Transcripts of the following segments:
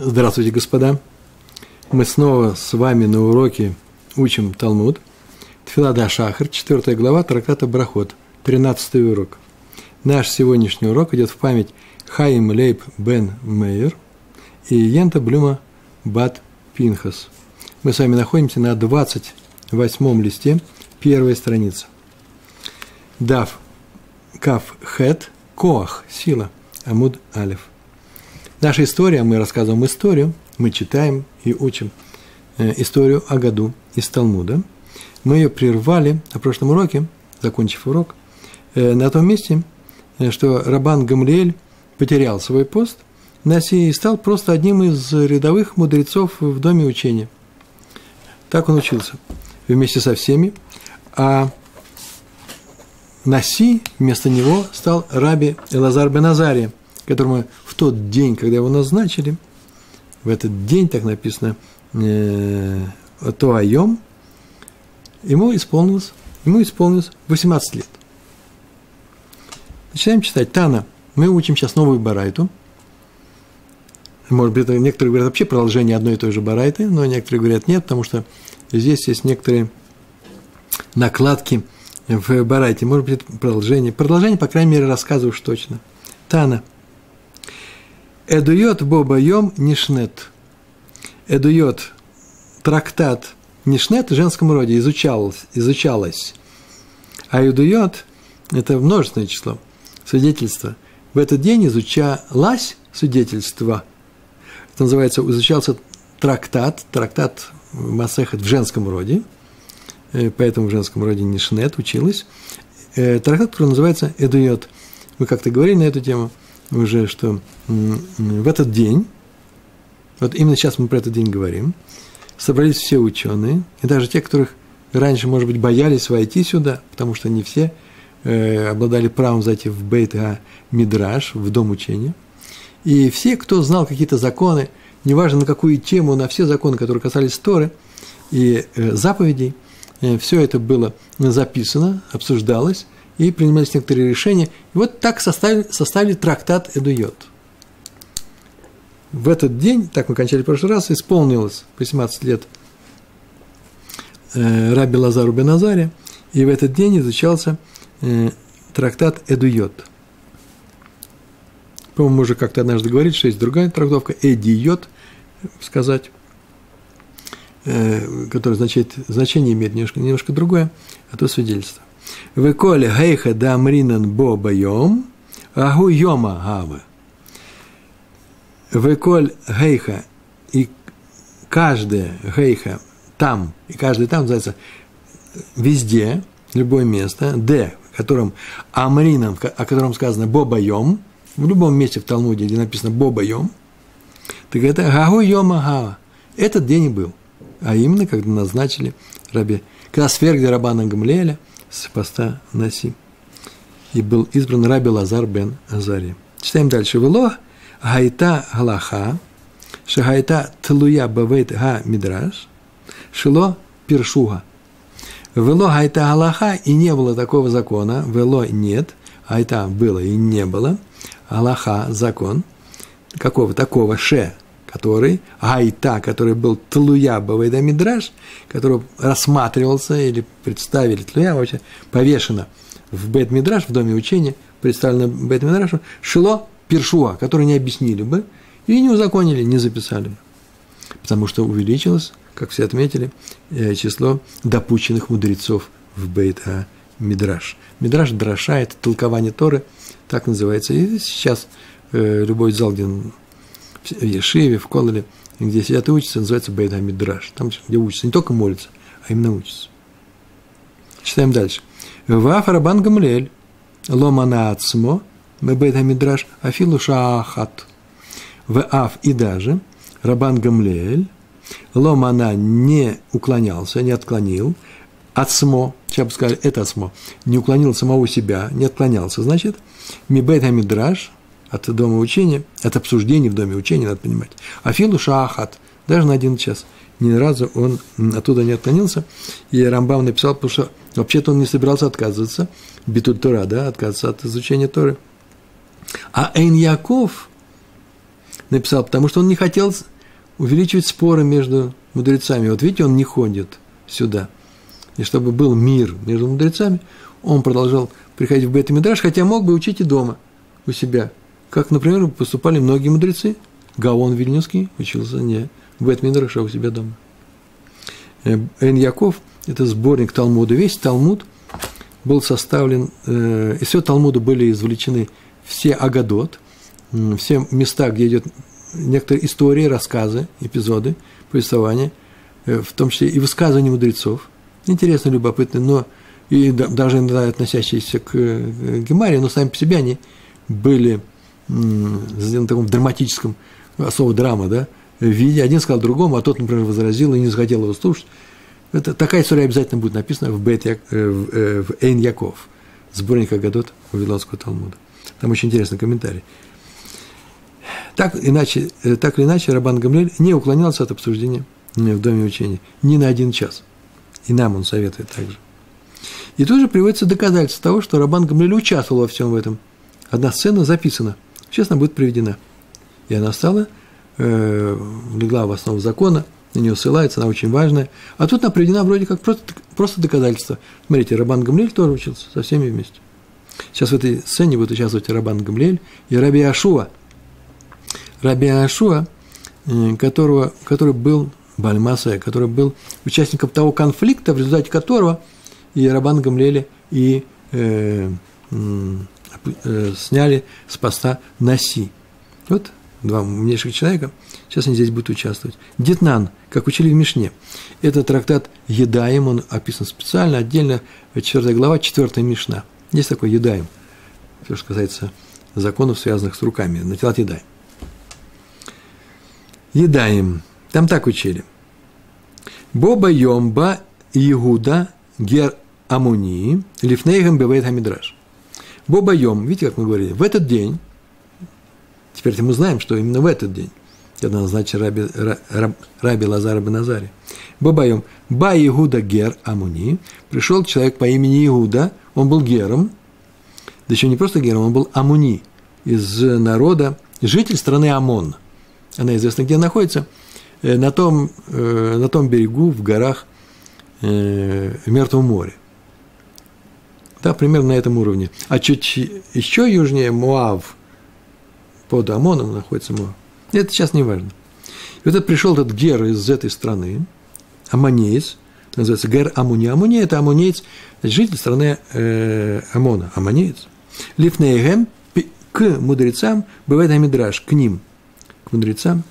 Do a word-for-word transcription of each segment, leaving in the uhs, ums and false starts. Здравствуйте, господа! Мы снова с вами на уроке учим Талмуд. Тфилада Шахр, четвёртая глава, трактата Брахот, тринадцатый урок. Наш сегодняшний урок идет в память Хаим Лейб Бен Мейер и Йента Блюма Бат Пинхас. Мы с вами находимся на двадцать восьмом листе, первая страница. Дав Каф Хет Коах, сила, Амуд Алиф. Наша история, мы рассказываем историю, мы читаем и учим историю о году из Талмуда. Мы ее прервали на прошлом уроке, закончив урок, на том месте, что Рабан Гамлиэль потерял свой пост, Наси, и стал просто одним из рядовых мудрецов в доме учения. Так он учился вместе со всеми, а Наси вместо него стал раби Элазар бен Азария, которому в тот день, когда его назначили, в этот день, так написано, Тоайом, ему исполнилось, ему исполнилось восемнадцать лет. Начинаем читать. Тана. Мы учим сейчас новую барайту. Может быть, некоторые говорят вообще продолжение одной и той же барайты, но некоторые говорят нет, потому что здесь есть некоторые накладки в барайте. Может быть, это продолжение. Продолжение, по крайней мере, рассказываю уж точно. Тана. Эдуйот бобайом нишнет. Эдуйот, трактат нишнет в женском роде, изучалось, изучалось. А эдуйот – это множественное число, свидетельство. В этот день изучалось свидетельство. Это называется, изучался трактат, трактат Масехет в женском роде, поэтому в женском роде нишнет училась. Трактат, который называется Эдуйот. Мы как-то говорили на эту тему уже, что в этот день, вот именно сейчас мы про этот день говорим, собрались все ученые, и даже те, которых раньше, может быть, боялись войти сюда, потому что не все э, обладали правом зайти в Бейт-Мидраш, в дом учения, и все, кто знал какие-то законы, неважно на какую тему, на все законы, которые касались Торы и э, заповедей, э, все это было записано, обсуждалось, и принимались некоторые решения. И вот так составили, составили трактат Эдуйот. В этот день, так мы кончали в прошлый раз, исполнилось восемнадцать лет э, раби Лазару бен Азария, и в этот день изучался э, трактат Эдуйот. По-моему, мы уже как-то однажды говорили, что есть другая трактовка, Эдуйот, сказать, э, которая означает, значение имеет немножко, немножко другое, а то свидетельство. Выколе гейха дамринан бобайом, агу йома гавы. Выколь гейха, и каждая гейха там, и каждый там называется везде, любое место, де, в котором амрином, о котором сказано бобайом, в любом месте в Талмуде, где написано бобайом, так это агу йома гава. Этот день и был, а именно, когда назначили раби, когда свергли Рабана Гамлиэля с поста Наси, и был избран раби Лазар бен Азария. Читаем дальше. Вело гайта галаха, шагайта тлуя бавейт га мидраш, шило пиршуга. Вело гайта галаха, и не было такого закона, вело нет, гайта было и не было, галаха закон, какого такого ше, который, гайта, который был тлуя бавейда мидраш, который рассматривался или представили, тлуя вообще повешено в Бейт-Мидраш, в доме учения, представлено Бейт-Мидрашу, шило пиршуа, который не объяснили бы и не узаконили, не записали бы, потому что увеличилось, как все отметили, число допущенных мудрецов в Бейт-Мидраш. Мидраш драша – это толкование Торы, так называется, и сейчас любой зал, где в Ешиве, в Кололе, где сидят и учатся, называется Бейт-Мидраш. Там, где учатся, не только молятся, а именно учатся. Читаем дальше. Ваф Рабан Гамлиэль, ломана ацмо, Бейт-Мидраш, афилу шаахат. Ваф и даже Рабан Гамлиэль, ломана не уклонялся, не отклонил, ацмо, сейчас бы сказали, это ацмо, не уклонил самого себя, не отклонялся, значит, ми Бейт-Мидраш, от дома учения, от обсуждений в доме учения, надо понимать. Афилу шаахат, даже на один час. Ни разу он оттуда не отклонился. И Рамбам написал, потому что вообще-то он не собирался отказываться, битуль Тора, да, отказываться от изучения Торы. А Эйн Яаков, написал, потому что он не хотел увеличивать споры между мудрецами. Вот видите, он не ходит сюда. И чтобы был мир между мудрецами, он продолжал приходить в Бейт-Мидраш, хотя мог бы учить и дома у себя. Как, например, поступали многие мудрецы. Гаон Вильнюский учился не в Бейт-Мидраше, а у себя дома. Эйн Яаков – это сборник Талмуда. Весь Талмуд был составлен, э, из всего Талмуда были извлечены все агадот, э, все места, где идет некоторые истории, рассказы, эпизоды, повествования, э, в том числе и высказывания мудрецов. Интересно, любопытно, но и да, даже иногда относящиеся к э, Гемаре, но сами по себе они были э, на таком драматическом, особо драма, да, виде. Один сказал другому, а тот, например, возразил и не захотел его слушать. Это, такая история обязательно будет написана в, Бейт, э, в, э, в Эйн Яаков, сборник агадот Вавилонского Талмуда. Там очень интересный комментарий. Так, иначе, э, так или иначе, Рабан Гамлиэль не уклонялся от обсуждения в Доме учения ни на один час. И нам он советует также. И тут же приводится доказательство того, что Рабан Гамлиэль участвовал во всем этом. Одна сцена записана. Сейчас она будет приведена. И она стала, э, легла в основу закона, на нее ссылается, она очень важная. А тут она приведена вроде как просто, просто доказательство. Смотрите, Рабан Гамлиэль тоже учился со всеми вместе. Сейчас в этой сцене будут участвовать Рабан Гамлиэль и раби Йешуа. Раби Йешуа, которого, который был Баль-Масехет, который был участником того конфликта, в результате которого и Рабан Гамлиэля и э, э, э, сняли с поста Наси. Вот два умнейших человека, сейчас они здесь будут участвовать. Дитнан, как учили в Мишне. Это трактат Едаим, он описан специально, отдельно, четвёртая глава, четвёртая Мишна. Есть такой Едаим, все, что касается законов, связанных с руками, на телат Едаим. Едаим, там так учили. Боба Йомба Игуда Гер Амуни Лифнейхам Бевейт Хамидраш. Боба Йом, видите, как мы говорили, в этот день. Теперь-то мы знаем, что именно в этот день, когда назначили раби, раб, раби Лазара бен Азари. Бабайом, Ба Игуда Гер Амуни, пришел человек по имени Игуда, он был гером, да еще не просто гером, он был Амуни, из народа, житель страны Амон. Она известна, где находится, на том, на том берегу, в горах Мертвого моря. Да, примерно на этом уровне. А чуть еще южнее Муав, под Амоном находится Муав. Это сейчас не важно. И вот этот пришел этот гер из этой страны, амонеец, называется Гер Амуни. Амуни – это амонеец, житель страны э, Амона, амонеец. Лифнейгем к мудрецам, бывает амидраш, к ним, к мудрецам,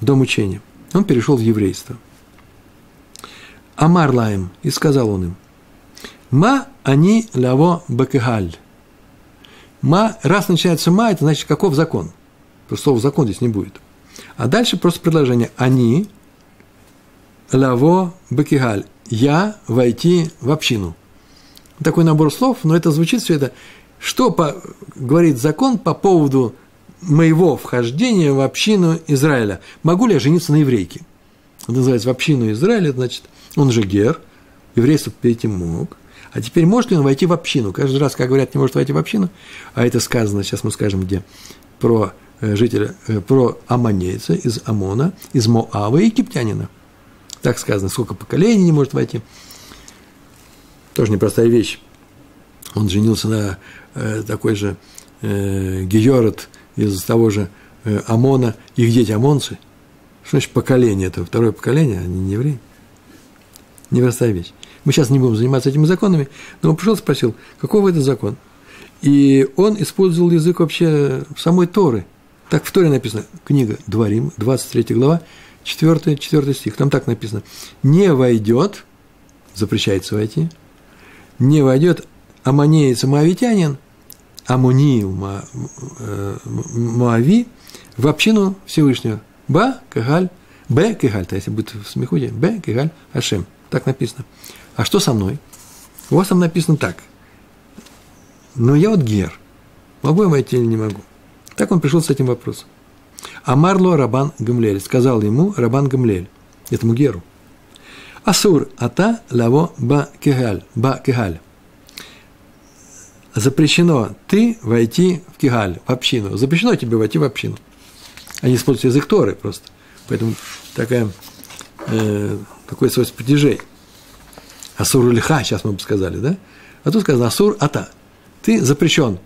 в дом учения. Он перешел в еврейство. Амарлаем, и сказал он им, «Ма они лаво бакегаль». Ма, раз начинается ма, это значит, каков закон. Просто слова закон здесь не будет. А дальше просто предложение. Они, лаво, бакигаль. Я войти в общину. Такой набор слов, но это звучит все это. Что по, говорит закон по поводу моего вхождения в общину Израиля? Могу ли я жениться на еврейке? Это называется в общину Израиля, значит, он же гер. Еврейство перейти мог. А теперь может ли он войти в общину? Каждый раз, как говорят, не может войти в общину, а это сказано, сейчас мы скажем, где, про жителя, про аммонейца из Амона, из Моава и египтянина. Так сказано, сколько поколений не может войти. Тоже непростая вещь. Он женился на э, такой же э, Георот из того же э, Амона, их дети амонцы. Что значит поколение? Это второе поколение, они не евреи. Непростая вещь. Мы сейчас не будем заниматься этими законами, но он пришел и спросил, каков это закон? И он использовал язык вообще самой Торы. Так в Торе написано, книга Дварим, двадцать третья глава, четвёртый, четвёртый стих. Там так написано, не войдет, запрещается войти, не войдет амонеец моавитянин, амони моави, в общину Всевышнего. Ба, кегаль, бе, кегаль, то если будет в смехуде, бе, кегаль, ашем. Так написано. А что со мной? У вас там написано так. Но я вот гер. Могу я войти или не могу? Так он пришел с этим вопросом. Амарло Рабан Гамлиэль. Сказал ему Рабан Гамлиэль, этому геру. Асур ата лаво ба кегаль. Ба кегаль. запрещено ты войти в кигаль, в общину. Запрещено тебе войти в общину. Они используют язык Торы просто. Поэтому такая, э, такое свойство падежей. Асур лиха, сейчас мы бы сказали, да? А тут сказано асур ата. Ты запрещен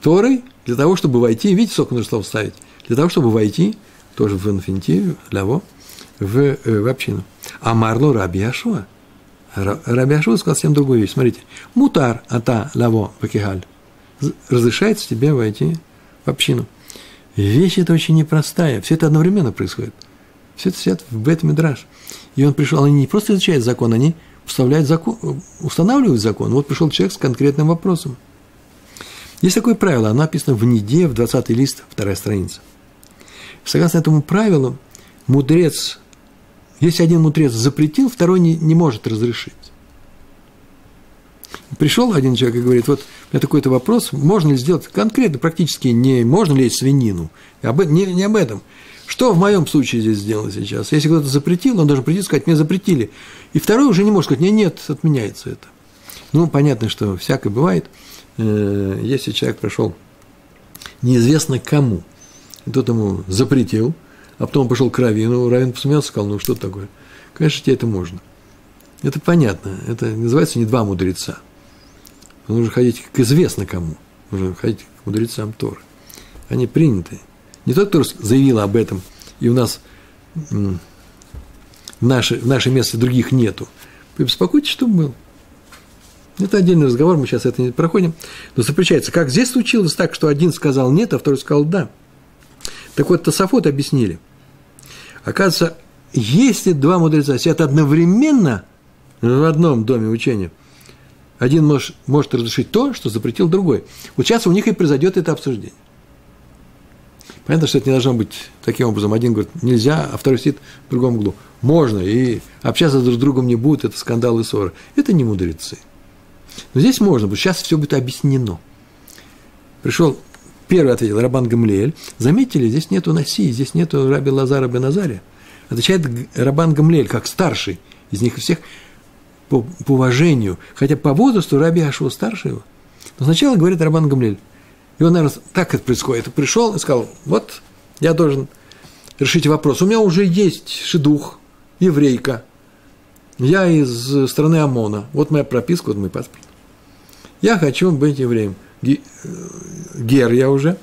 Торой для того, чтобы войти, видите, сколько нужно слов ставить, для того, чтобы войти, тоже в инфинитиве, ляво, в, в общину. Амарлу раби Йешуа. Раби Йешуа сказал совсем другую вещь. Смотрите. Мутар ата лаво бакигаль. Разрешается тебе войти в общину. Вещь это очень непростая. Все это одновременно происходит. Все это сидят в Бейт-Мидраш. И он пришел, они не просто изучают закон, они устанавливают закон, устанавливают закон. Вот пришел человек с конкретным вопросом. Есть такое правило, оно написано в Ниде, в двадцатый лист, вторая страница. Согласно этому правилу, мудрец, если один мудрец запретил, второй не, не может разрешить. Пришел один человек и говорит, вот у меня такой-то вопрос, можно ли сделать конкретно, практически не можно ли есть свинину, об, не, не об этом. Что в моем случае здесь сделано сейчас? Если кто-то запретил, он должен прийти и сказать, мне запретили. И второй уже не может сказать, нет, нет, отменяется это. Ну, понятно, что всякое бывает, если человек пришел неизвестно кому, и тот ему запретил, а потом он пошел к раввину, раввин посмеялся и сказал, ну, что такое? Конечно, тебе это можно. Это понятно, это называется не два мудреца. Нужно ходить к известно кому, нужно ходить к мудрецам Торы. Они приняты. Не тот, кто заявил об этом, и у нас в наше, в наше место других нету. Вы беспокойтесь, что было. Это отдельный разговор, мы сейчас это не проходим. Но запрещается, как здесь случилось так, что один сказал нет, а второй сказал да. Так вот, тосафот объяснили. Оказывается, если два мудреца сидят одновременно в одном доме учения, один мож, может разрешить то, что запретил другой. Вот сейчас у них и произойдет это обсуждение. Понятно, что это не должно быть таким образом. Один говорит, нельзя, а второй сидит в другом углу. Можно, и общаться друг с другом не будут, это скандалы и ссоры. Это не мудрецы. Но здесь можно, потому что сейчас все будет объяснено. Пришел, первый ответил Рабан Гамлиэль. Заметили, здесь нету Наси, здесь нету раби Лазара бен Азария. Отвечает Рабан Гамлиэль, как старший из них всех, по, по уважению, хотя по возрасту раби Йешуа старше его. Но сначала говорит Рабан Гамлиэль. И он, наверное, так это происходит. Пришел и сказал, вот, я должен решить вопрос. У меня уже есть шидух, еврейка. Я из страны Амона. Вот моя прописка, вот мой паспорт. Я хочу быть евреем. Гер я уже.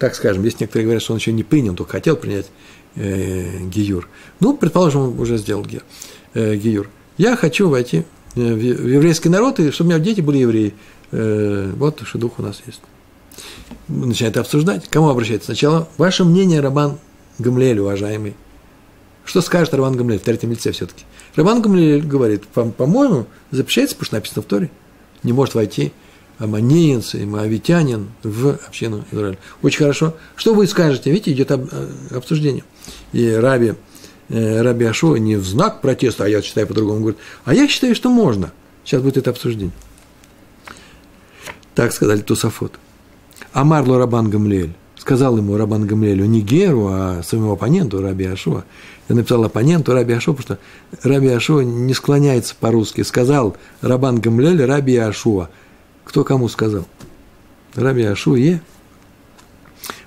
Так скажем, есть некоторые говорят, что он еще не принял, только хотел принять э, гиюр. Ну, предположим, он уже сделал гер, э, гиюр. Я хочу войти в еврейский народ, и чтобы у меня дети были евреи. Э, вот шидух у нас есть. Начинает обсуждать. Кому обращается? Сначала ваше мнение, Рабан Гамлиэль, уважаемый. Что скажет Рабан Гамлиэль? В третьем лице все-таки. Рабан Гамлиэль говорит, по-моему, запрещается, потому что написано в Торе. Не может войти аммонеец и моавитянин в общину Израиля. Очень хорошо. Что вы скажете? Видите, идет обсуждение. И раби, раби Йешуа не в знак протеста, а я считаю по-другому, говорит, а я считаю, что можно. Сейчас будет это обсуждение. Так сказали тосафот. Амарлу Рабан Гамлиэль. Сказал ему Рабан Гамлиэлю не Геру, а своему оппоненту раби Йешуа. Я написал оппоненту раби Йешуа, потому что раби Йешуа не склоняется по-русски. Сказал Рабан Гамлиэль раби Йешуа. Кто кому сказал? Раби Йешуа е.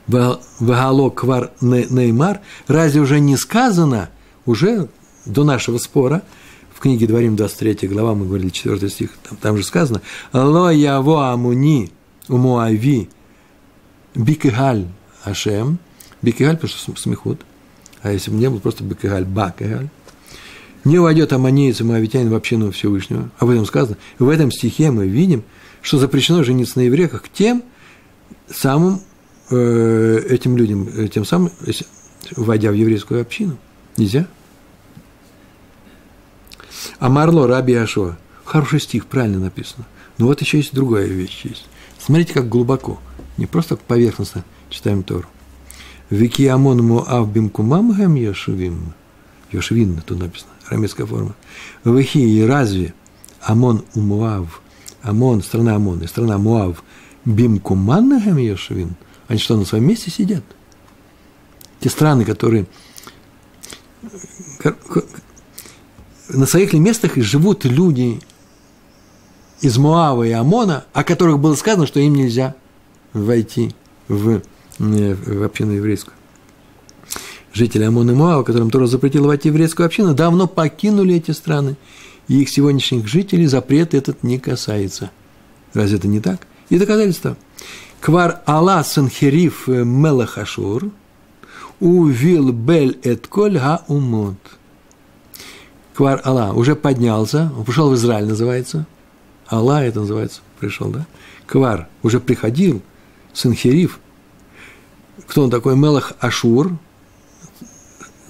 Вагало квар неймар. Разве уже не сказано, уже до нашего спора, в книге Дварим двадцать третья глава, мы говорили четвёртый стих, там, там же сказано, «Ло яво амуни умуави». Бикегаль Ашем. Бикегаль, потому что смехут. А если бы не было, просто бикегаль, бакегаль. Не войдет аммонеец и моавитянин в общину Всевышнего. Об этом сказано. В этом стихе мы видим, что запрещено жениться на еврейках тем самым э, этим людям, тем самым, если, войдя в еврейскую общину. Нельзя. Амарло раби Йешуа. Хороший стих, правильно написано. Но вот еще есть другая вещь. Есть. Смотрите, как глубоко. Не просто поверхностно читаем Тору. «Вики амон муав бимкумам гэм йошвим». Йошвин, тут написано, арамейская форма. «Вихи и разве амон умуав». Амон, страна Амон, и страна Муав. «Бимкуман гэм йошвин». Они что, на своем месте сидят? Те страны, которые на своих ли местах и живут люди из Муава и Амона, о которых было сказано, что им нельзя войти в, в общину еврейскую. Жители Амона и Муава, которым Тора запретила войти в еврейскую общину, давно покинули эти страны, и их сегодняшних жителей запрет этот не касается. Разве это не так? И доказательства. Квар Алла Санхериф Мелахашур увил Бель эт коль ха умот. Квар Алла уже поднялся, он пришел в Израиль, называется. Алла это называется, пришел, да? Квар уже приходил, Санхериф. Кто он такой? Мелах Ашур,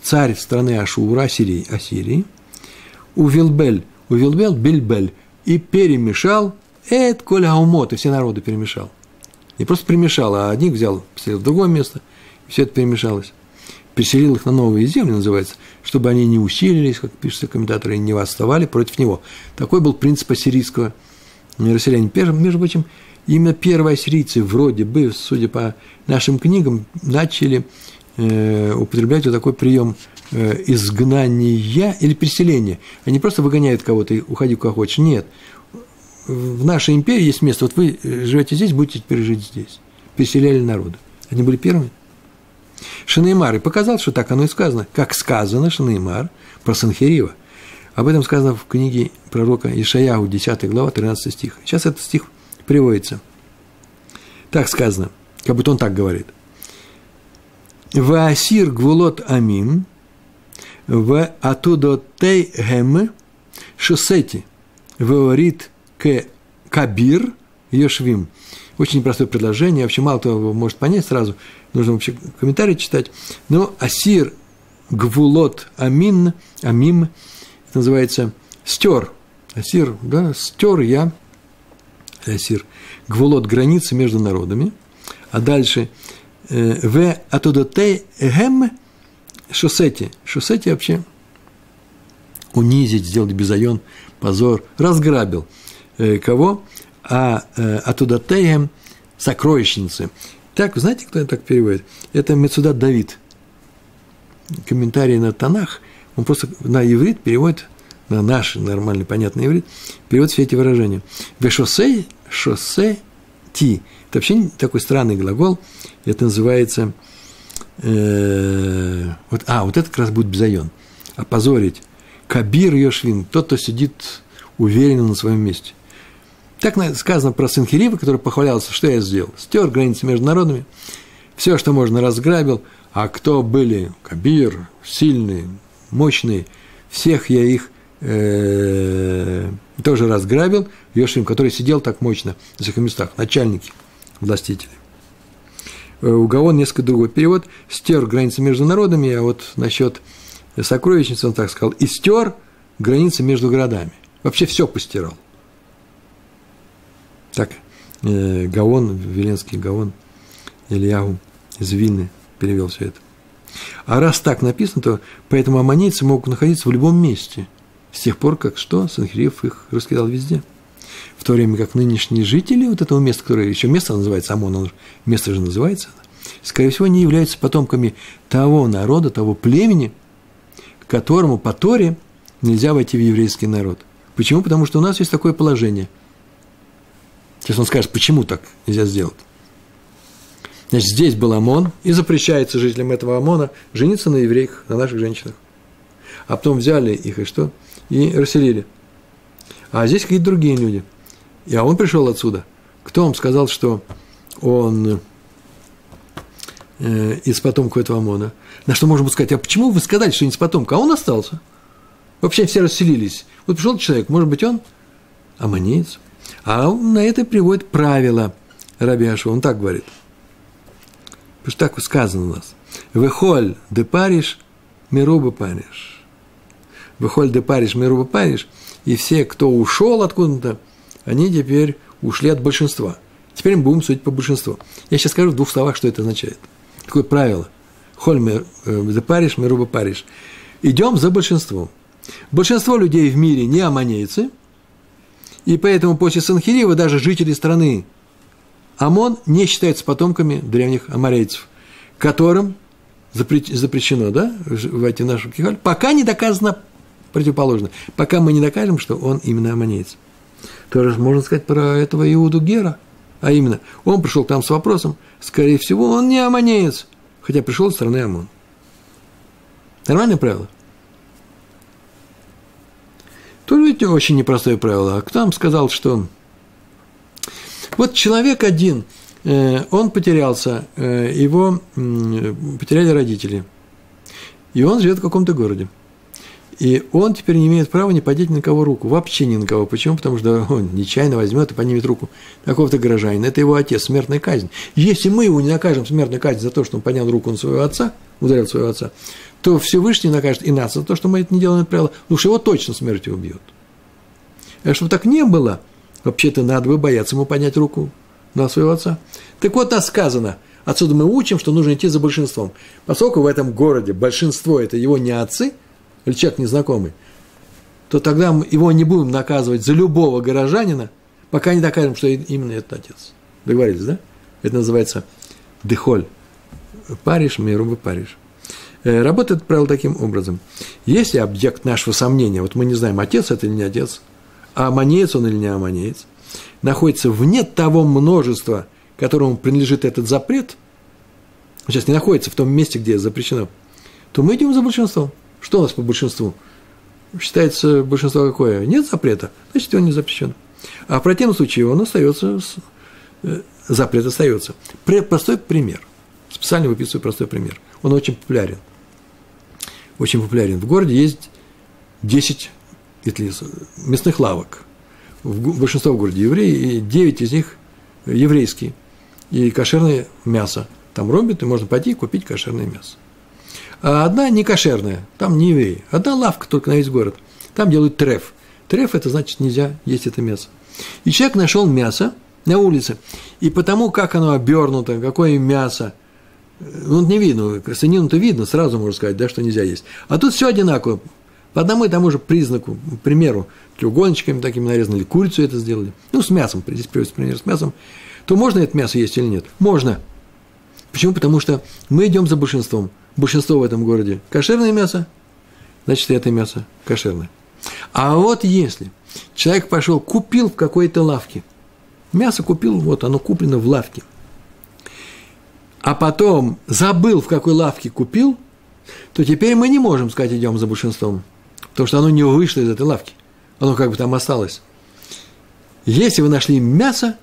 царь страны Ашура, Ассирии, Ассирии. Увилбель, увилбель, бильбель, и перемешал эт коль ха умот, и все народы перемешал. Не просто перемешал, а одних взял, поселил в другое место, и все это перемешалось. Переселил их на новые земли, называется, чтобы они не усилились, как пишется комментаторы, и не восставали против него. Такой был принцип ассирийского расселения. Между прочим, именно первые ассирийцы, вроде бы, судя по нашим книгам, начали э, употреблять вот такой прием э, изгнания или переселения. Они просто выгоняют кого-то и уходи куда хочешь. Нет. В нашей империи есть место, вот вы живете здесь, будете теперь жить здесь. Переселяли народы. Они были первыми. Шанеймар и показал, что так оно и сказано, как сказано Шанеймар про Санхерива. Об этом сказано в книге пророка Ишаяху, десятая глава, тринадцатый стих. Сейчас этот стих приводится. Так сказано, как будто он так говорит. «Ваасир гвулот амим, в атудотей гэм шосети, ваорит К Кабир Йошвим». Очень непростое предложение. Вообще, мало кто его может понять сразу. Нужно вообще комментарии читать. Но Асир Гвулот Амин, Амим, это называется стер. Асир, да, стер я. Асир. Гвулот границы между народами. А дальше В Атудотей Гем Шосети. Шосети вообще унизить, сделать безайон, позор. Разграбил. Кого? А э, оттуда Тейем сокровищницы. Так, вы знаете, кто это так переводит? Это Мецудат Давид. Комментарий на Танах. Он просто на иврит переводит, на наш нормальный, понятный иврит, переводит все эти выражения. Вешосей, шоссе, ти. Это вообще такой странный глагол. Это называется... Э, вот, а, вот это как раз будет бизайон. Опозорить. Кабир Йошвин. Тот, кто сидит уверенно на своем месте. Так сказано про Санхерива, который похвалялся, что я сделал. Стер границы между народами, все, что можно, разграбил, а кто были кабир, сильные, мощные, всех я их э, тоже разграбил, Йошим, который сидел так мощно в своих местах, начальники, властители. У Гаон несколько другой перевод. Стер границы между народами, а вот насчет сокровищницы он так сказал, и стер границы между городами. Вообще все постирал. Так, э, Гаон, Виленский Гаон, Ильяху из Вильны перевел все это. А раз так написано, то поэтому аммонийцы могут находиться в любом месте, с тех пор, как что, Санхерив их раскидал везде. В то время как нынешние жители вот этого места, которое еще место называется Амон, место же называется, скорее всего, не являются потомками того народа, того племени, которому по Торе нельзя войти в еврейский народ. Почему? Потому что у нас есть такое положение. Сейчас он скажет, почему так нельзя сделать. Значит, здесь был Амон, и запрещается жителям этого Амона жениться на евреях, на наших женщинах. А потом взяли их и что? И расселили. А здесь какие-то другие люди. И, а он пришел отсюда. Кто вам сказал, что он э, из потомка этого Амона? На что можно будет сказать, а почему вы сказали, что не из потомка, а он остался? Вообще все расселились. Вот пришел человек, может быть, он аммонеец. А он на это приводит правило раби Йешуа. Он так говорит. Потому что так сказано у нас. «Вехоль де париш, меруба париш». «Вехоль де париш, меруба париш». И все, кто ушел откуда-то, они теперь ушли от большинства. Теперь мы будем судить по большинству. Я сейчас скажу в двух словах, что это означает. Такое правило. «Холь де париш, меруба париш». Идем за большинством. Большинство людей в мире не аммонейцы, и поэтому после Санхерива даже жители страны Амон не считаются потомками древних аморейцев, которым запрещено, да, войти в нашу кихаль, пока не доказано противоположно, пока мы не докажем, что он именно аммонеец. Тоже можно сказать про этого Иуду Гера. А именно, он пришел там с вопросом, скорее всего, он не аммонеец, хотя пришел со стороны Амон. Нормальное правило? Тоже ведь очень непростое правило. А кто нам сказал, что... Вот человек один, он потерялся, его потеряли родители, и он живет в каком-то городе. И он теперь не имеет права не поднять ни на кого руку, вообще ни на кого. Почему? Потому что он нечаянно возьмет и поднимет руку какого-то горожанина. Это его отец, смертная казнь. Если мы его не накажем смертной казнью за то, что он поднял руку на своего отца, ударил своего отца, то Всевышний накажет и нас за то, что мы это не делаем, это правило, потому что его точно смертью убьет. А чтобы так не было, вообще-то надо бы бояться ему поднять руку на своего отца. Так вот, нас сказано, отсюда мы учим, что нужно идти за большинством. Поскольку в этом городе большинство – это его не отцы, или человек незнакомый, то тогда мы его не будем наказывать за любого горожанина, пока не докажем, что именно этот отец. Договорились, да? Это называется дехоль. Париж, мирубы Париж. Работает правило таким образом. Если объект нашего сомнения, вот мы не знаем, отец это или не отец, а аммонеец он или не аммонеец, находится вне того множества, которому принадлежит этот запрет, он сейчас не находится в том месте, где запрещено, то мы идем за большинством. Что у нас по большинству? Считается большинство какое? Нет запрета, значит, он не запрещен. А в противном случае он остается, запрет остается. Простой пример. Специально выписываю простой пример. Он очень популярен. Очень популярен. В городе есть десять мясных лавок. Большинство в городе евреи, и девять из них еврейские. И кошерное мясо. Там робят, и можно пойти и купить кошерное мясо. А одна не кошерная, там не евреи. Одна лавка только на весь город. Там делают треф. Треф – это значит, нельзя есть это мясо. И человек нашел мясо на улице. И потому, как оно обернуто, какое мясо, ну, не видно, крестьянину-то видно, сразу можно сказать, да, что нельзя есть. А тут все одинаково. По одному и тому же признаку, к примеру, треугольничками такими нарезали, курицу это сделали. Ну, с мясом, здесь привез пример с мясом. То можно это мясо есть или нет? Можно. Почему? Потому что мы идем за большинством. Большинство в этом городе кошерное мясо, значит, это мясо кошерное. А вот если человек пошел, купил в какой-то лавке, мясо купил, вот оно куплено в лавке, а потом забыл, в какой лавке купил, то теперь мы не можем сказать, идем за большинством, потому что оно не вышло из этой лавки, оно как бы там осталось. Если вы нашли мясо,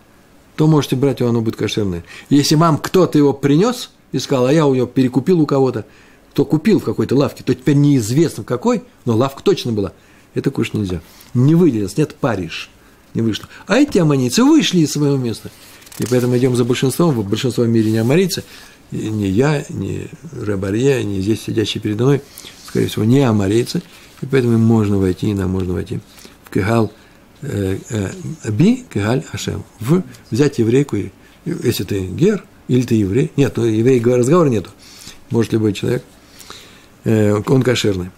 то можете брать его, оно будет кошерное. Если вам кто-то его принес и сказал, а я ее перекупил у кого-то, кто купил в какой-то лавке, то теперь неизвестно какой, но лавка точно была. Это кушать нельзя. Не выделилось, нет, Париж не вышло. А эти аммонийцы вышли из своего места. И поэтому идем за большинством, в большинстве в мире не аммонийцы, ни я, ни Рабарье, ни здесь сидящие передо мной, скорее всего, не аммонийцы, и поэтому можно войти, и нам можно войти в Кехал, э, э, Би Кехаль Ашем, в взять еврейку, если ты гер, или ты еврей? Нет, ну, еврей разговора нету. Может, любой человек. Он кошерный.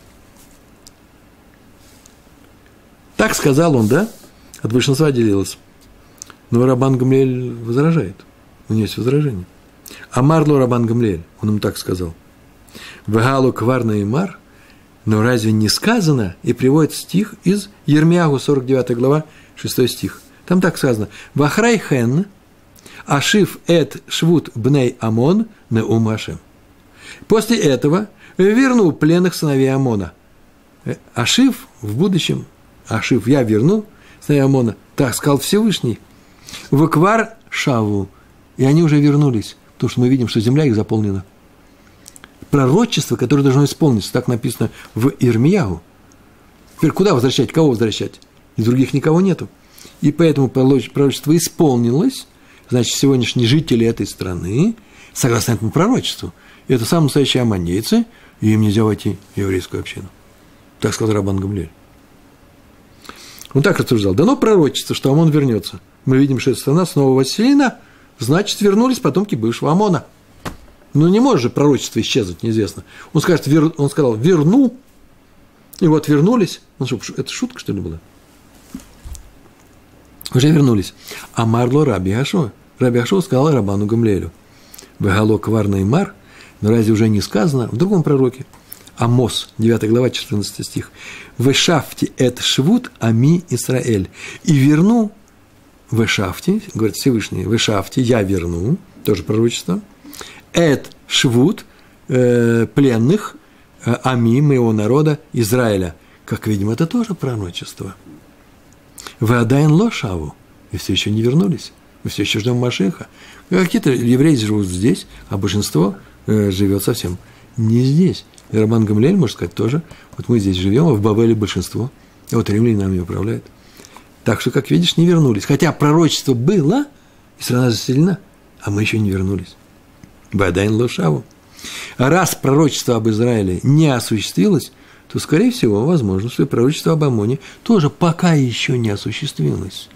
Так сказал он, да? От большинства отделилось. Но Рабан Гамлиэль возражает. У него есть возражение. Амарло Рабан Гамлиэль. Он ему так сказал. Вегалу кварна и мар. Но разве не сказано? И приводит стих из Ирмияху, сорок девятая глава, шестой стих. Там так сказано. Вахрай хэн. Ашив эт швуд бней Амон не ум Ашем. После этого верну пленных сыновей Амона. Ашив в будущем, Ашив я верну сыновей Амона, так сказал Всевышний. В Эквар Шаву. И они уже вернулись, потому что мы видим, что земля их заполнена. Пророчество, которое должно исполниться, так написано в Ирмияху. Теперь куда возвращать, кого возвращать? И других никого нету. И поэтому пророчество исполнилось. Значит, сегодняшние жители этой страны, согласно этому пророчеству, это самые настоящие аммонейцы, и им нельзя войти в еврейскую общину. Так сказал Рабан Гамлиэль. Он так рассуждал. Дано пророчество, что Амон вернется. Мы видим, что эта страна снова восселена, значит, вернулись потомки бывшего Амона. Но не может же пророчество исчезнуть, неизвестно. Он, скажет, вер... он сказал, верну, и вот вернулись. Ну, что, это шутка, что ли, была? Уже вернулись. А Марло раби Йешуа. Раби Йешуа сказал Рабану Гамлиэлю. Вегалок варный мар, но разве уже не сказано в другом пророке? Амос, девятая глава, четырнадцатый стих. «Вешафти эт швуд ами Исраэль». «И верну вешафти», говорит Всевышний, «вешафти, я верну», тоже пророчество, «эт швуд э, пленных э, ами моего народа Израиля». Как видим, это тоже пророчество. «Вы адайн лошаву». Вы все еще не вернулись. Мы все еще ждем Машеха. Какие-то евреи живут здесь, а большинство э, живет совсем не здесь. И Рабан Гамлиэль, можно сказать, тоже. Вот мы здесь живем, а в Бавеле большинство. А вот римляне нами управляют. Так что, как видишь, не вернулись. Хотя пророчество было, и страна заселена, а мы еще не вернулись. Бадайн Лошаву. А раз пророчество об Израиле не осуществилось, то, скорее всего, возможно, что и пророчество об Амоне тоже пока еще не осуществилось.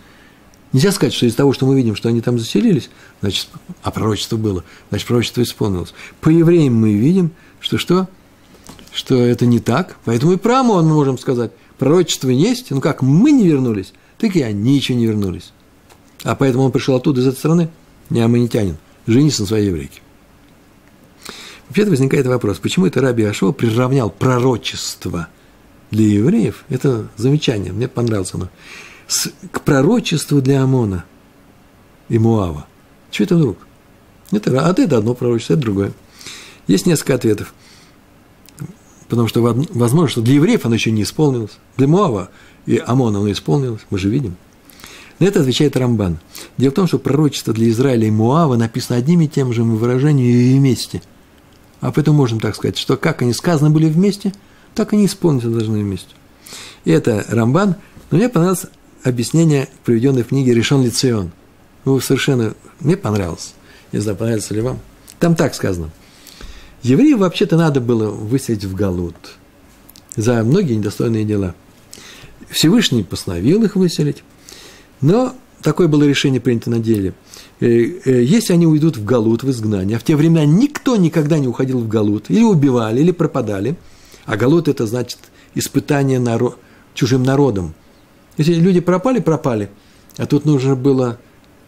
Нельзя сказать, что из-за того, что мы видим, что они там заселились, значит, а пророчество было, значит, пророчество исполнилось. По евреям мы видим, что что? Что это не так. Поэтому и про Амон мы можем сказать. Пророчество есть, но как мы не вернулись, так и они еще не вернулись. А поэтому он пришел оттуда, из этой страны, не амонитянин, женился на своей еврейке. Вообще-то возникает вопрос, почему это раби Йешуа приравнял пророчество для евреев? Это замечание, мне понравилось оно. К пророчеству для Амона и Муава. Чего это вдруг? Это, а это одно пророчество, это другое. Есть несколько ответов. Потому что, возможно, что для евреев оно еще не исполнилось. Для Муава и Амона оно исполнилось. Мы же видим. На это отвечает Рамбан. Дело в том, что пророчество для Израиля и Муава написано одним и тем же выражением и вместе. А поэтому можем так сказать, что как они сказаны были вместе, так они исполниться должны вместе. И это Рамбан. Но мне понравилось объяснение, приведенное в книге «Ришон ле-Цион». Ну, совершенно... Мне понравилось. Не знаю, понравится ли вам. Там так сказано. Евреев вообще-то надо было выселить в Галут за многие недостойные дела. Всевышний постановил их выселить, но такое было решение принято на деле. Если они уйдут в Галут, в изгнание, а в те времена никто никогда не уходил в Галут, или убивали, или пропадали, а Галут – это значит испытание наро... чужим народом. Если люди пропали, пропали, а тут нужно было...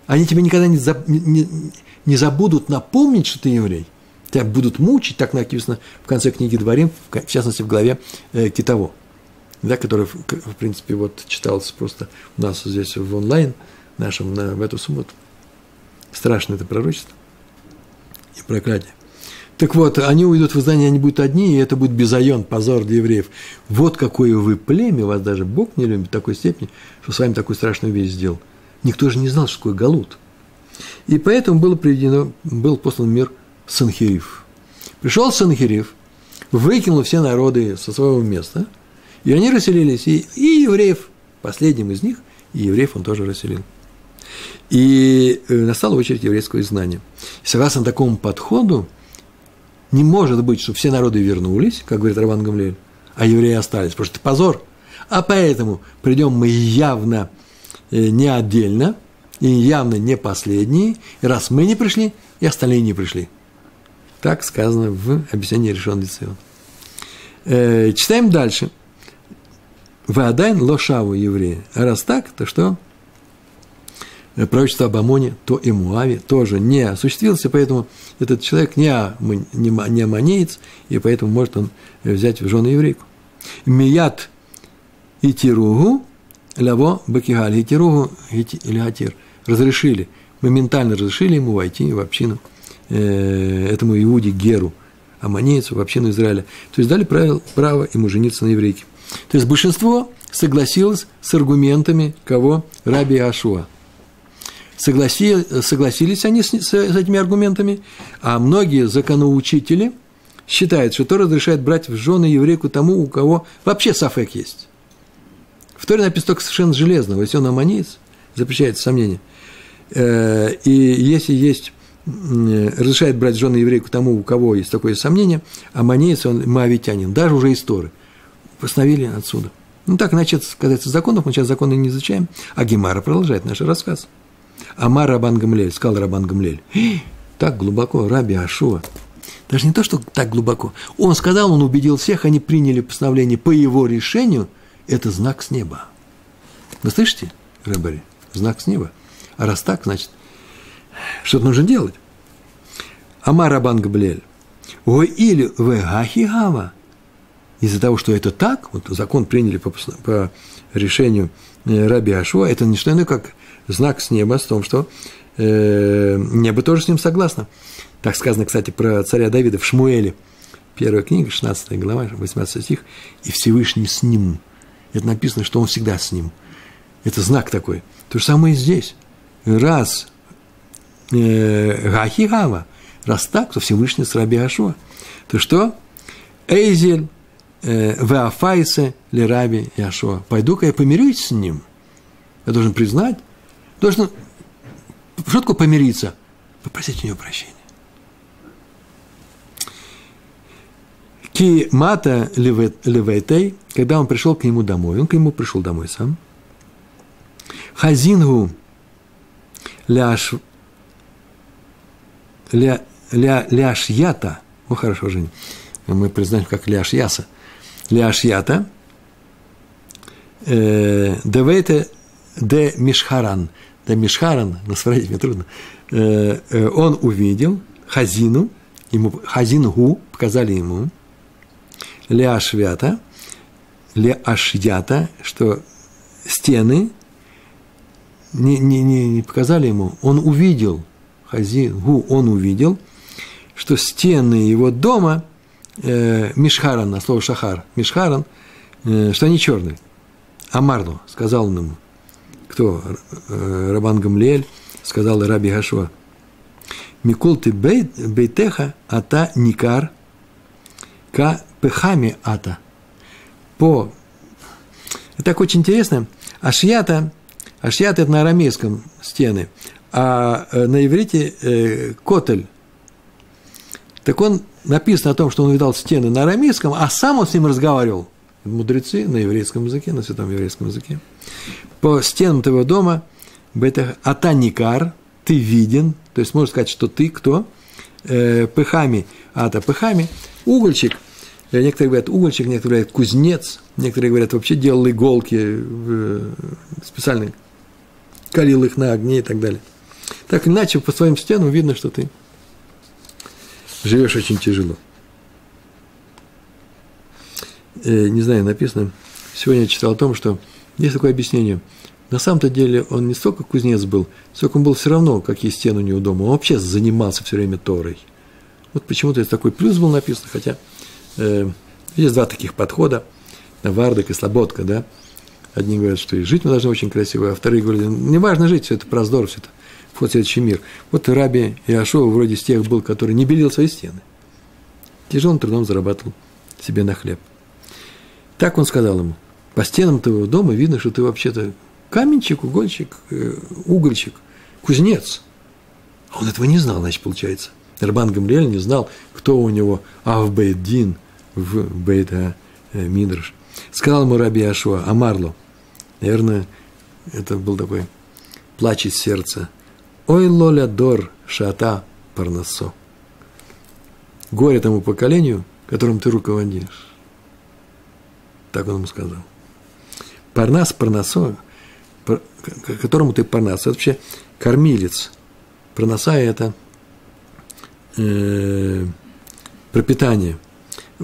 Они тебе никогда не, за... не... не забудут напомнить, что ты еврей. Тебя будут мучить, так написано в конце книги «Дварим», в частности, в главе э, Китово, да, которая, в принципе, вот читалась просто у нас здесь в онлайн нашем на, в эту субботу. Страшное это пророчество и проклятие. Так вот, они уйдут в изгнание, они будут одни, и это будет безайон, позор для евреев. Вот какое вы племя, вас даже Бог не любит в такой степени, что с вами такую страшную вещь сделал. Никто же не знал, что такое Галут. И поэтому было приведено, был послан мир Санхериф. Пришел Санхериф, выкинул все народы со своего места, и они расселились, и, и евреев, последним из них, и евреев он тоже расселил. И настала очередь еврейского изгнания. Согласно такому подходу, не может быть, что все народы вернулись, как говорит Рабан Гамлиэль, а евреи остались, потому что это позор. А поэтому придем мы явно не отдельно, и явно не последние, и раз мы не пришли, и остальные не пришли. Так сказано в объяснении «Ришон ле-Цион». Э, читаем дальше. «Ваадайн лошаву евреи». А раз так, то что? Пророчество об Амоне, то и Муаве тоже не осуществилось, и поэтому этот человек не амонеец, и поэтому может он взять в жены еврейку. Мият итиругу лаво бакигаль. Итиругу или атир. Разрешили, моментально разрешили ему войти в общину, этому Иуде Геру амонеецу, в общину Израиля. То есть дали право, право ему жениться на еврейке. То есть большинство согласилось с аргументами кого? Раби Йешуа. Согласились они с, с этими аргументами, а многие законоучители считают, что Тора разрешает брать в жены еврейку тому, у кого вообще сафек есть. В Торе написано только совершенно железного, если он аммонеец, запрещается сомнение. И если есть, разрешает брать в жены еврейку тому, у кого есть такое сомнение, аммонеец, он моавитянин, даже уже из Торы. Постановили отсюда. Ну так, иначе это касается законов, мы сейчас законы не изучаем, а Гемара продолжает наш рассказ. Амар Рабан Гамлиэль, сказал Рабан Гамлиэль. Так глубоко, раби Йешуа. Даже не то, что так глубоко. Он сказал, он убедил всех, они приняли постановление по его решению. Это знак с неба. Вы слышите, рыбари? Знак с неба. А раз так, значит, что-то нужно делать. Амар Рабан Гамлиэль. Ой или вегахигава. из-за того, что это так, вот закон приняли по, по решению раби Йешуа, это не что иное, как знак с неба, с том, что э, небо тоже с ним согласно. Так сказано, кстати, про царя Давида в Шмуэле, первая книга, шестнадцатая глава, восемнадцатый стих, «И Всевышний с ним». Это написано, что он всегда с ним. Это знак такой. То же самое и здесь. Раз э, Гахигава, раз так, то Всевышний с раби Йешуа. То что? Эйзель, э, веафайсе ли раби Йешуа. Пойду-ка я помирюсь с ним. Я должен признать, должен в шутку помириться, попросить у него прощения. Ки мата левейтей, когда он пришел к нему домой, он к нему пришел домой сам. Хазингу ляш ля ля ляшята, о хорошо, Женя, мы признаем как ляшяса, ляшята, девейте де мишхаран, де мишхаран, насварить мне трудно, он увидел хазину, ему хазингу показали ему. Леашвята, леашьята, что стены не, не, не показали ему, он увидел, хазингу, он увидел, что стены его дома, э, мишхаран, на слово шахар, мишхаран, э, что они черные. Амарну, сказал он ему, кто, э, Рабан Гамлиэль, сказал раби Йешуа, «Микол ты бейт, бейтеха, ата никар, ка пехами ата». По... Так очень интересно. Ашьята, ашьята – это на арамейском стены, а на иврите э, котель. Так он написано о том, что он видал стены на арамейском, а сам он с ним разговаривал. Мудрецы на еврейском языке, на святом еврейском языке. По стенам твоего дома атаникар, ты виден, то есть можно сказать, что ты кто? Э, пехами ата, пехами. Угольщик, некоторые говорят угольщик, некоторые говорят кузнец, некоторые говорят вообще делал иголки, специально калил их на огне и так далее. Так иначе по своим стенам видно, что ты живешь очень тяжело. Не знаю, написано, сегодня я читал о том, что есть такое объяснение. На самом-то деле он не столько кузнец был, сколько он был все равно, какие стены у него дома, он вообще занимался все время Торой. Вот почему-то есть такой плюс был написан, хотя э, есть два таких подхода, Навардок и Слободка, да. Одни говорят, что и жить мы должны очень красиво, а вторые говорят, не важно жить, все это проздор, все это вход в следующий мир. Вот раби Йешуа вроде из тех был, который не белил свои стены. Тяжелым трудом зарабатывал себе на хлеб. Так он сказал ему, по стенам твоего дома видно, что ты вообще-то каменщик, угольщик, э, угольщик, кузнец. А он этого не знал, значит, получается. Рабан Гамлиэль не знал, кто у него Авбейдин в Бейт-Мидраш. Сказал ему раби Йешуа, Амарло, наверное, это был такой плач из сердца. «Ой, лоля дор шата парнасо». «Горе тому поколению, которым ты руководишь». Так он ему сказал. «Парнас, парнасо, пар, которому ты парнас». Это вообще кормилец. Парнаса – это... пропитание.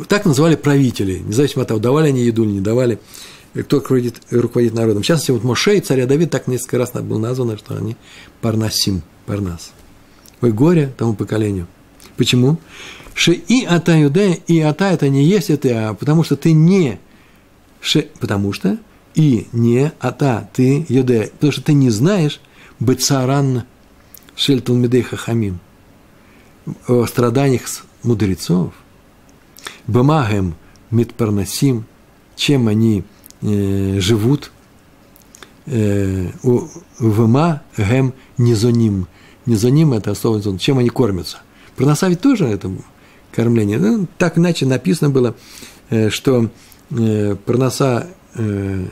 Так называли правителей, независимо от того, давали они еду или не давали, кто руководит, руководит народом. В частности, вот Моше и царя Давид так несколько раз было названо, что они парнасим, парнас. Ой, горе тому поколению. Почему? Ши и ата юдея, и ата это не есть это, а потому что ты не ши, потому что и не ата, ты юдея, потому что ты не знаешь бецаран шельтал медей хахамим. О страданиях мудрецов, бамагэм митпарнасим, чем они э, живут, э, вма гэм низоним. Низоним – это слово низон, чем они кормятся. Парнаса ведь тоже это кормление. Ну, так иначе написано было, э, что э, парнаса, э,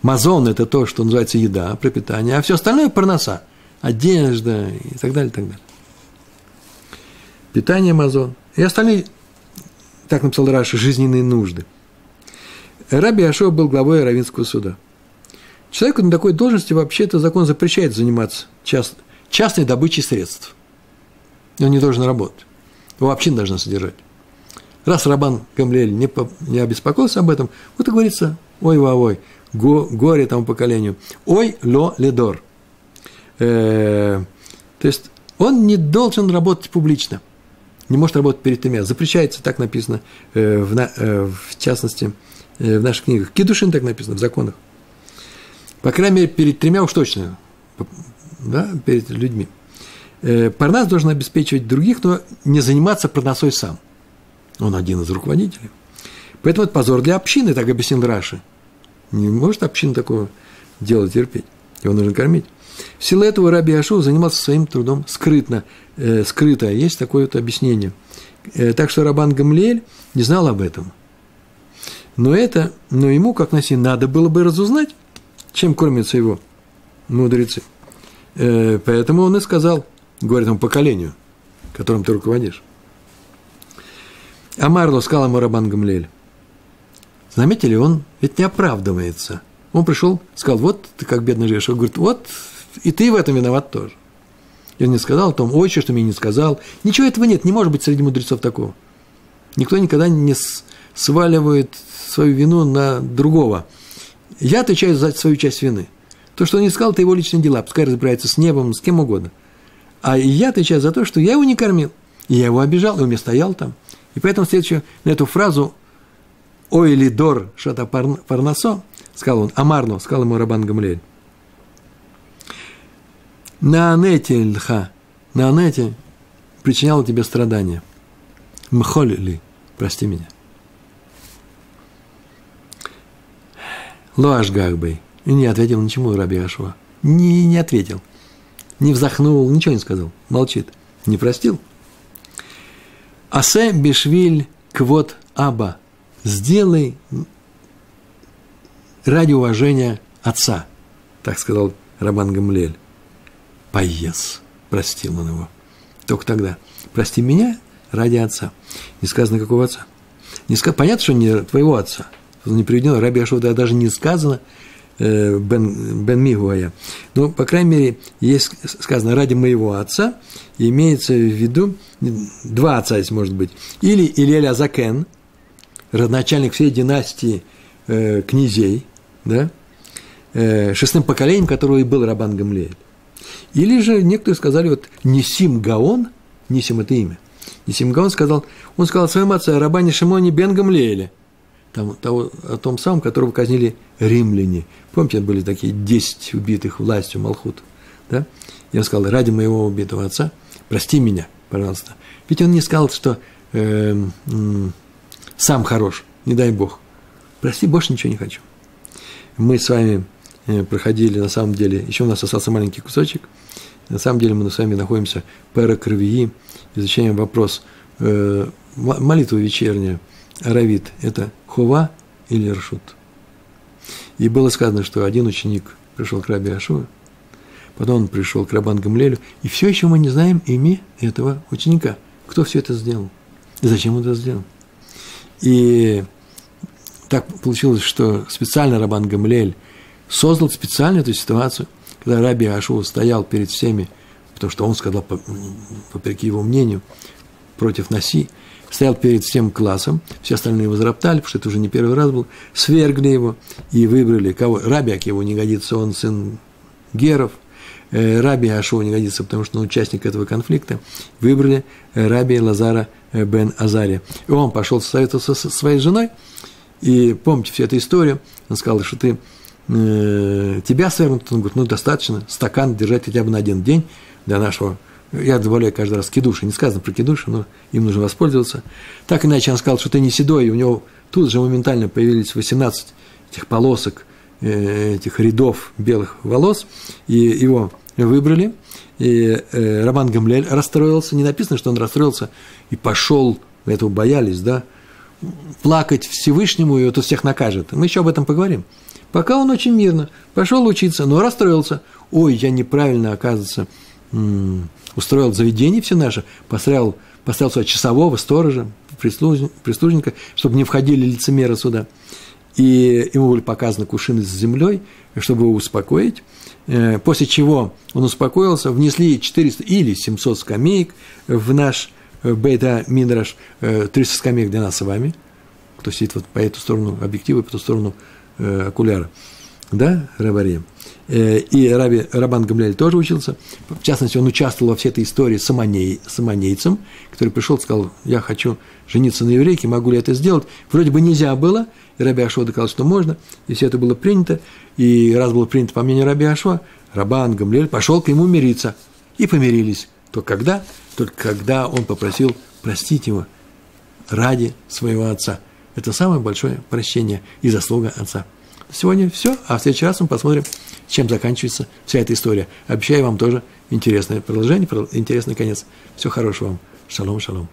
мазон – это то, что называется еда, пропитание, а все остальное – парнаса, одежда и так далее, и так далее. Питание Амазон, и остальные, так написал Раши, жизненные нужды. Раби Йешуа был главой Равинского суда. Человеку на такой должности вообще-то закон запрещает заниматься част, частной добычей средств. Он не должен работать, его вообще не должна содержать. Раз Рабан Гамлиэль не, не обеспокоился об этом, вот и говорится, ой-ва-ой, го, горе тому поколению, ой-ло-ледор. Э, то есть, он не должен работать публично, не может работать перед тремя, запрещается, так написано, э, в, э, в частности, э, в наших книгах, Кидушин так написано, в законах. По крайней мере, перед тремя уж точно, да, перед людьми. Парнас должен обеспечивать других, но не заниматься парнасой сам. Он один из руководителей. Поэтому это позор для общины, так объяснил Раши. Не может община такого делать, терпеть. Его нужно кормить. В силу этого раби Йешуа занимался своим трудом скрытно. Э, скрыто. Есть такое вот объяснение. Э, так что Рабан Гамлиэль не знал об этом. Но, это, но ему, как Наси, надо было бы разузнать, чем кормятся его мудрецы. Э, поэтому он и сказал, говорит ему, поколению, которым ты руководишь. Амарло сказал ему Рабан Гамлиэль. Заметили, он ведь не оправдывается. Он пришел, сказал, вот ты как бедный живешь. Он говорит, вот, и ты в этом виноват тоже. И он не сказал о том, ой, что мне не сказал. Ничего этого нет, не может быть среди мудрецов такого. Никто никогда не сваливает свою вину на другого. Я отвечаю за свою часть вины. То, что он не сказал, это его личные дела. Пускай разбирается с небом, с кем угодно. А я отвечаю за то, что я его не кормил. И я его обижал, и он мне стоял там. И поэтому следующую, на эту фразу «Ой, лидор шата парнасо», сказал он, «Амарно», сказал ему Рабан Гамлиэль. «Наанете льха», «Наанете» причинял тебе страдания. «Мхоль ли», прости меня. «Лоашгахбэй», и не ответил ничему раби Йешуа. Не, не ответил, не вздохнул, ничего не сказал, молчит, не простил. «Асе бешвиль квот аба» – «сделай ради уважения отца», так сказал Рабан Гамлиэль. «Поез», – простил он его. Только тогда. «Прости меня ради отца». Не сказано, какого отца. Не сказ... Понятно, что не твоего отца. Не приведено, раби Йешуа даже не сказано э, Бен, бен Мигуая. Но, по крайней мере, есть сказано «ради моего отца», имеется в виду два отца здесь, может быть. Или Илея Закен, родоначальник всей династии э, князей, да, э, шестым поколением, которого и был Рабан Гамлиэль. Или же некоторые сказали, вот Нисим Гаон, Нисим – это имя, Нисим Гаон сказал, он сказал своему отцу Рабане Шемоне Бенгамлеиле, там, того, о том самом, которого казнили римляне. Помните, были такие десять убитых властью Малхут, да? Я сказал, ради моего убитого отца, прости меня, пожалуйста. Ведь он не сказал, что э, э, сам хорош, не дай Бог. Прости, больше ничего не хочу. Мы с вами проходили, на самом деле, еще у нас остался маленький кусочек. На самом деле мы с вами находимся в Пэрокрывии, изучаем вопрос. Э, молитва вечерняя, аравит, это хува или ршут? И было сказано, что один ученик пришел к раби Йешуа, потом он пришел к Рабан Гамлиэлю, и все еще мы не знаем имя этого ученика. Кто все это сделал? И зачем он это сделал? И так получилось, что специально Рабан Гамлиэль создал специально эту ситуацию, когда раби Йешуа стоял перед всеми, потому что он сказал, вопреки его мнению, против Наси, стоял перед всем классом, все остальные его зароптали, потому что это уже не первый раз был, свергли его и выбрали кого? Раби Акива не годится, он сын Геров, раби Йешуа не годится, потому что он участник этого конфликта, выбрали раби Лазара бен Азария. И он пошел советоваться со своей женой, и помните всю эту историю, он сказал, что ты, э, тебя свергнут, он говорит, ну, достаточно, стакан держать хотя бы на один день для нашего, я добавляю каждый раз кидуши, не сказано про кидуши, но им нужно воспользоваться. Так иначе он сказал, что ты не седой, и у него тут же моментально появились восемнадцать этих полосок, этих рядов белых волос, и его выбрали, и Рабан Гамлиэль расстроился, не написано, что он расстроился, и пошел, этого боялись, да, плакать Всевышнему, и вот он всех накажет. Мы еще об этом поговорим. Пока он очень мирно пошел учиться, но расстроился. Ой, я неправильно, оказывается, устроил заведение все наше, поставил, поставил сюда часового, сторожа, прислужника, чтобы не входили лицемеры сюда. И ему были показаны кувшины с землей, чтобы его успокоить. После чего он успокоился, внесли четыреста или семьсот скамеек в наш Бейт-Мидраш, тридцать скамеек для нас с вами, кто сидит вот по эту сторону объектива и по ту сторону э, окуляра, да, Рабари. Э, и раби, Рабан Гамлиэль тоже учился, в частности, он участвовал во всей этой истории с амоней, с амонейцем, который пришел и сказал, я хочу жениться на еврейке, могу ли это сделать? Вроде бы нельзя было, и раби Йешуа доказал, что можно, и все это было принято, и раз было принято по мнению раби Йешуа, Рабан Гамлиэль пошел к нему мириться, и помирились. То когда? Только когда он попросил простить его ради своего отца. Это самое большое прощение и заслуга отца. Сегодня все, а в следующий раз мы посмотрим, чем заканчивается вся эта история. Обещаю вам тоже интересное продолжение, интересный конец. Всего хорошего вам. Шалом, шалом.